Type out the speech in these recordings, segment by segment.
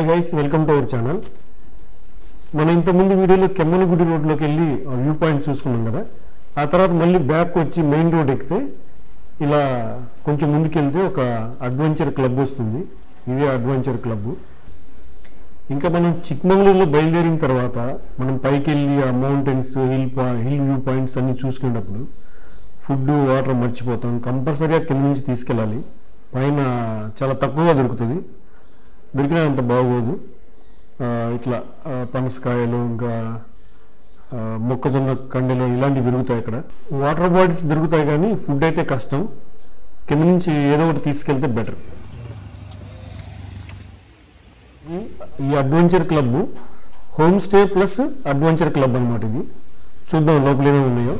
High guys welcome to our channel मैं इंत video Kemmangundi road view point चूसुकुन्नाम कदा आ तर्वात मल्ली बैक वच्ची मेन रोड एक्किते इला कोंचें मुंदुकेल्ते ओक अड्वेंचर क्लब वस्तुंदी। इदे अड्वेंचर क्लब। इंका मन चिक्मंगलूरुलो बयलुदेरिन तर्वात मन पैकी आ मौंटेन्स हिल व्यू पाइंट्स अन्नी चूसुकुनेटप्पुडु फुड वाटर मर्चिपोतां कंपल्सरी किंद नुंचि तीसुकेल्लाली पैन चाला तक्कुवगा दोरुकुतुंदी దొరికినా అంత బాగోదు ఇట్లా పనసకాయలు ఇంకా మొక్కజొన్న కండలు ఇలాంటి దొరుకుతాయి ఇక్కడ వాటర్ బాటిల్స్ దొరుకుతాయి కానీ ఫుడ్ అయితే కష్టం కింద నుంచి ఏదో ఒకటి తీసుకెళ్తే బెటర్ ఈ adventure club home stay plus adventure club అన్నమాట ఇది చూద్దాం లోపల ఏమేమి ఉన్నాయో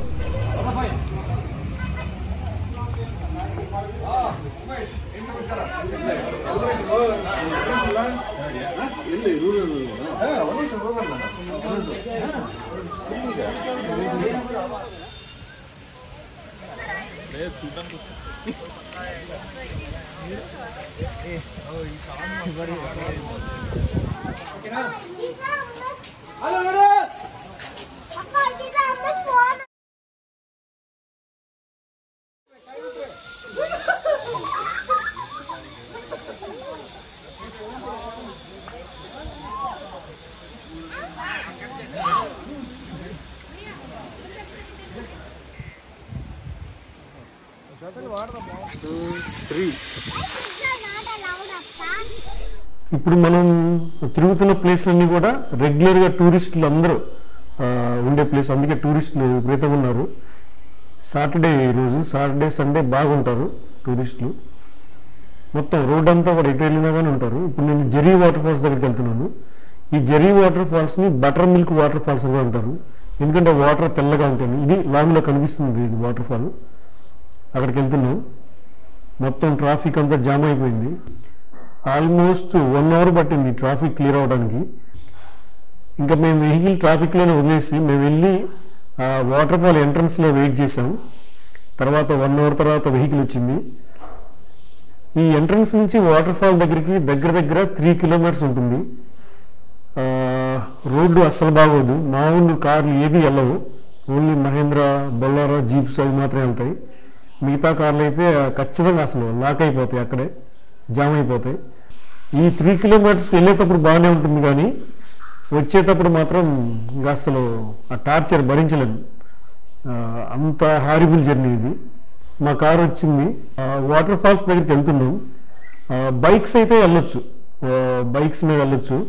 ఇప్పుడు మనం తిరుగుతున్న ప్లేస్ అన్ని కూడా రెగ్యులర్ గా టూరిస్టులు అందరూ ఉండే ప్లేస్ అందుకే టూరిస్టులు విపరీతంగా ఉన్నారు సాటర్డే రోజు సాటర్డే సండే బాగుంటారు టూరిస్టులు మొత్తం రోడ్ అంతా కూడా ఇటేలినగానే ఉంటారు ఇప్పుడు నేను జెరీ వాటర్ ఫాల్స్ దగ్గరికి వెళ్తున్నాను ఈ జెరీ వాటర్ ఫాల్స్ ని బటర్ మిల్క్ వాటర్ ఫాల్స్ అని అంటారు ఎందుకంటే వాటర్ తెల్లగా ఉంటుంది ఇది లాంగ్ లో కనిపిస్తుంది ఈ వాటర్ ఫాల్ అక్కడికి వెళ్తున్నాను మొత్తం ట్రాఫిక్ అంతా జామ్ అయిపోయింది ఆల్మోస్ట్ 1 అవర్ పట్టింది ట్రాఫిక్ క్లియర్ అవడానికి ఇంకా మేము వెహికల్ ట్రాఫిక్ లోనే వదిలేసి మేము వెళ్ళి ఆ వాటర్ ఫాల్ ఎంట్రన్స్ లో వెయిట్ చేసాం తర్వాత 1 అవర్ తర్వాత వెహికల్ వచ్చింది ఈ ఎంట్రన్స్ నుంచి వాటర్ ఫాల్ దగ్గరికి దగ్గర 3 కిలోమీటర్స్ ఉంటుంది ఆ రోడ్ అసలు బాగోదు మామూలు కార్లు ఏది వెళ్ళవు ఓన్లీ మహీంద్రా బొలెరో జీప్స్ అవి మాత్రమే వెళ్తాయి మిగతా కార్లు అయితే ఖచ్చితంగా అసలు లాక్ అయిపోతాయి అక్కడే జామ్ అయిపోతాయి ఈ 3 కిలోమీటర్స్ వెళ్ళేటప్పుడు బాగానే ఉంటుంది కానీ వచ్చేటప్పుడు మాత్రం ఇంకా అసలు ఆ టార్చర్ భరించలేము అంత హారిబుల్ జర్నీ ఇది మా కారు వచ్చింది వాటర్ ఫాల్స్ దగ్గరికి వెళ్తున్నాం బైక్స్ అయితే వెళ్ళొచ్చు బైక్స్ మీద వెళ్ళొచ్చు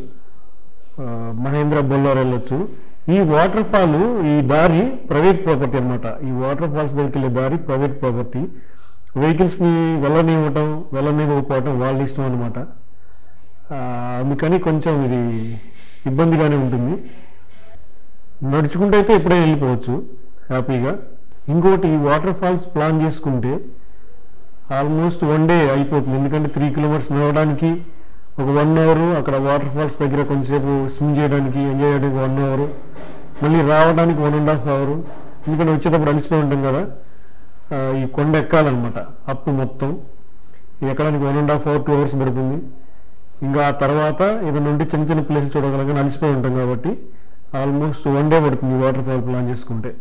మహీంద్రా బొలెరో వెళ్ళొచ్చు ఈ వాటర్ ఫాల్ ఈ దారి ప్రైవేట్ ప్రాపర్టీ అన్నమాట ఈ వాటర్ ఫాల్స్ దగ్గరికి వెళ్ళే దారి ప్రైవేట్ ప్రాపర్టీ వెహికల్స్ ని వెళ్ళనివ్వకపోవటం వాళ్ళ ఇష్టం అనమాట అందుకని కొంచెం ఇది ఇబ్బందిగానే ఉంటుంది నడుచుకుంటే అయితే ఎప్పుడైనా వెళ్ళిపోవచ్చు హ్యాపీగా ఇంకోటి ఈ వాటర్ ఫాల్స్ ప్లాన్ చేసుకుంటే ఆల్మోస్ట్ వన్ డే అయిపోతుంది ఎందుకంటే 3 కిలోమీటర్స్ నడవడానికి ఒక 1 అవర్ అక్కడ వాటర్ ఫాల్స్ దగ్గర కొంచెంసేపు స్విమ్ చేయడానికి ఎంజాయ్ చేయడానికి 1 అవర్ మళ్ళీ రావడానికి 1.5 అవర్ ఎందుకంటే వచ్చేటప్పుడు అలసిపోయి ఉంటాం కదా ఈ కొండ ఎక్కాలన్నమాట అప్పు మొత్తం ఎక్కడానికి 1.5 అవర్ 2 అవర్స్ పడుతుంది ఇంకా ఆ తర్వాత ఏదైనా ఉంటే చిన్న చిన్న ప్లేస్ చూడగలగానే అలసిపోయి ఉంటాం కాబట్టి ఆల్మోస్ట్ 1 డే పడుతుంది వాటర్ ఫాల్ ప్లాన్ చేసుకుంటే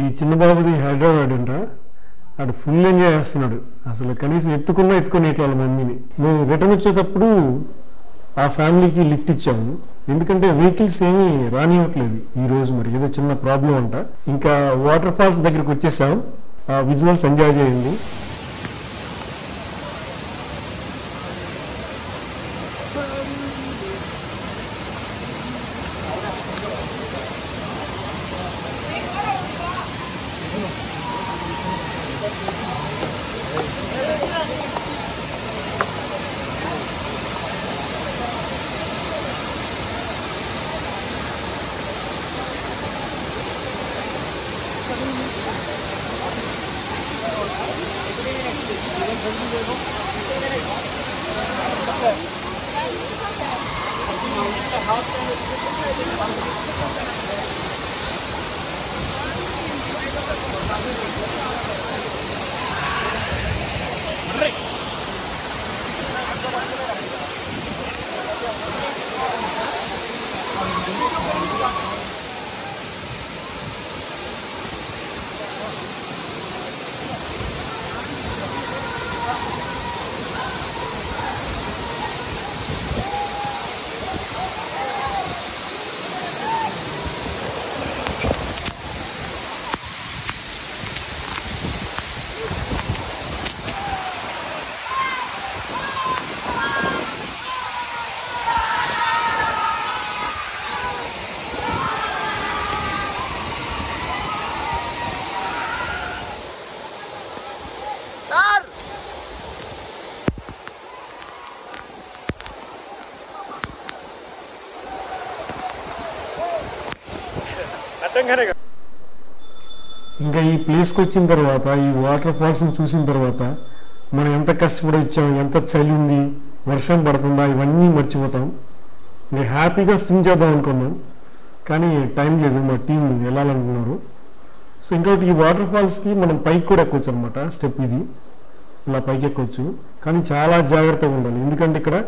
ఈ చిన్న బాబుది హైదరాబాద్ అంట అటు ఫుల్ ఎంజాయ్ చేస్తున్నాడు అసలు కనీసం ఎత్తుకుని ఇట్లా మమ్మీని మేము రిటర్న్ వచ్చేటప్పుడు ఆ ఫ్యామిలీకి లిఫ్ట్ ఇచ్చాము ఎందుకంటే వెహికల్స్ ఏమీ రానివ్వట్లేదు ఈ రోజు మరి ఏదో చిన్న ప్రాబ్లం అంట ఇంకా వాటర్ ఫాల్స్ దగ్గరికి వచ్చేసాం ఆ విజువల్స్ ఎంజాయ్ చేయండి ఇంకా ఈ ప్లేస్కి వచ్చిన తర్వాత ఈ వాటర్ ఫాల్స్ని చూసిన తర్వాత మనం ఎంత కష్టపడి వచ్చాం, ఎంత చలి ఉంది, వర్షం పడుతుందా ఇవన్నీ మర్చిపోతాం. ఇంకా హ్యాపీగా స్విమ్ చేద్దాం అనుకున్నాం, కానీ టైం లేదు, మా టీం వెళ్ళాలనుకున్నారు. సో ఇంకోటి ఈ వాటర్ ఫాల్స్కి మనం పైకి కూడా ఎక్కొచ్చు అనమాట. స్టెప్ ఇది, ఇలా పైకి ఎక్కొచ్చు, కానీ చాలా జాగ్రత్తగా ఉండాలి, ఎందుకంటే ఇక్కడ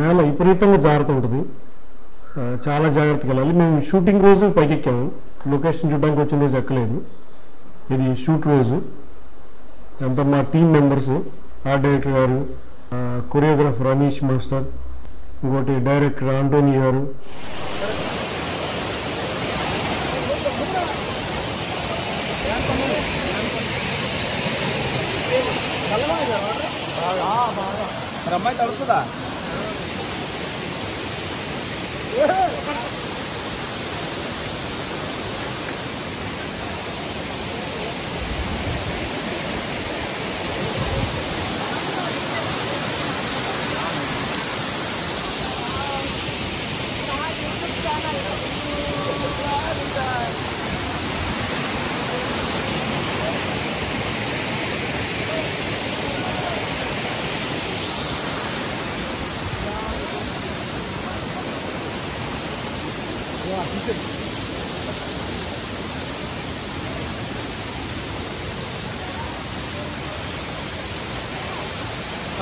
నేల విపరీతంగా జాగ్రత్త ఉంటుంది, చాలా జాగ్రత్తగా వెళ్ళాలి. మేము షూటింగ్ రోజు పైకి ఎక్కాము, లొకేషన్ చూడడానికి వచ్చిన రోజు ఎక్కలేదు, ఇది షూట్ రోజు. అంత మా టీం మెంబర్స్, ఆర్ట్ డైరెక్టర్ గారు, కొరియోగ్రాఫర్ రమేష్ మాస్టర్, ఇంకోటి డైరెక్టర్ ఆంటోనీ గారు. అమ్మాయి తడుపుదా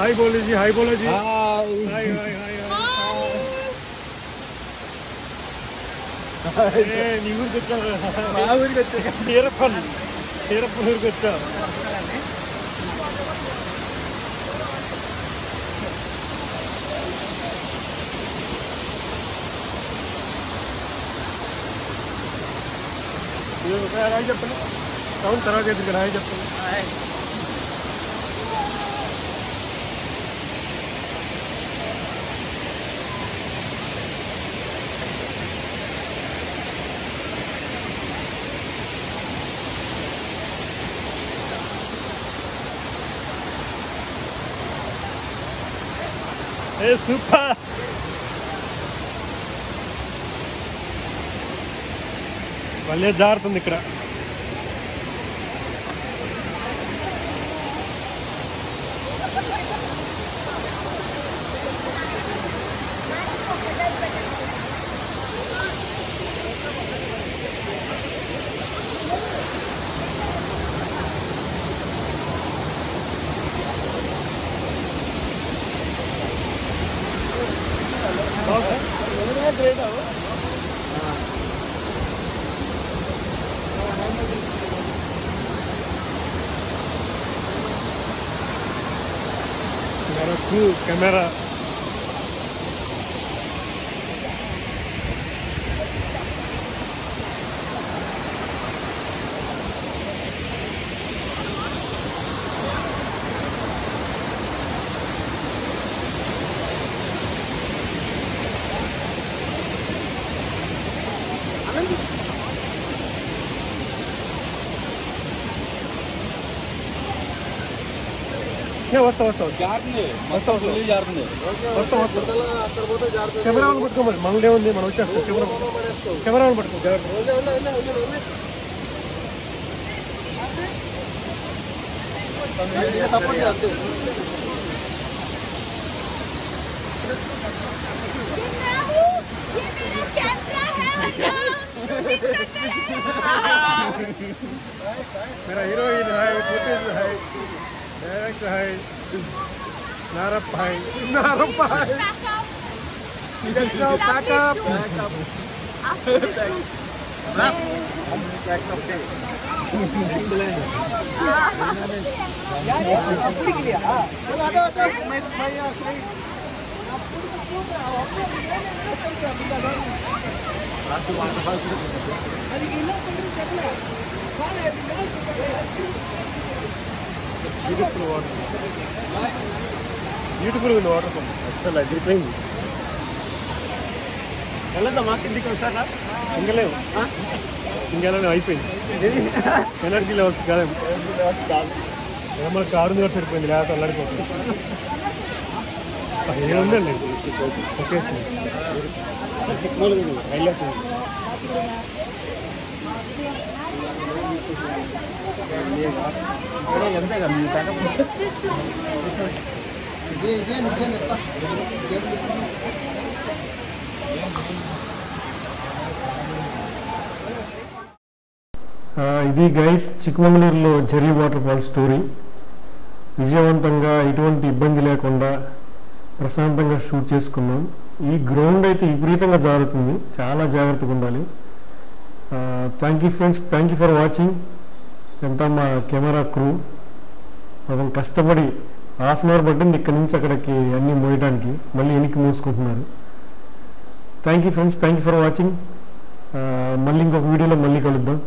हाय बोलो जी, हाय बोलो जी, हाय हाय हाय हाय ए निगुर गच्चा मावूर गच्चा तेरपन गच्चा ये कह रहा है जब कौन तरह के दिख रहा है जब super valle jarutundi ikkada camera camera పట్టుకోమని మనలే ఉంది, మనం వచ్చేస్తాం. కెమెరా పట్టుకో, मेरा हीरोइन है, फुटेज है, डायरेक्ट है, नारप है ब्यूटीफुल वाटर फॉल अच्छा लगता है गलत मार्केट दिखा सर ना इंगले हां इंगले ने आईपी एनर्जी लेवल्स गलम हमारा कारण वर्ष रुपये लाया तो लड़ को ये उन्होंने ले ओके सर चिकमगलूर हाईलाइट ये बड़ा लंबा का मिलता है ये मुझे लगता इदी गैस चिक्कमगलूरुलो जेरी वाटर फॉल स्टोरी विजयवंतंगा एटुवंटि इब्बंदि लेकुंडा प्रशांतंगा शूट चेसुकुन्नाम ई ग्राउंड अयिते विपरीतंगा जारुतुंदी चाला जाग्रत्तगा उंडाली thank you friends thank you for watching एंता मा कैमरा क्रू पापं कष्टपडि हाफ एन अवर पट्टिंदी इक्कड नुंचि अक्कडकि अन्नी मोयडानिकि मल्ली एनिकि मूसुकुंటున్నారు thank you friends thank you for watching मल्ली इंकोक वीडियो में मल्ली कलुद्दाम।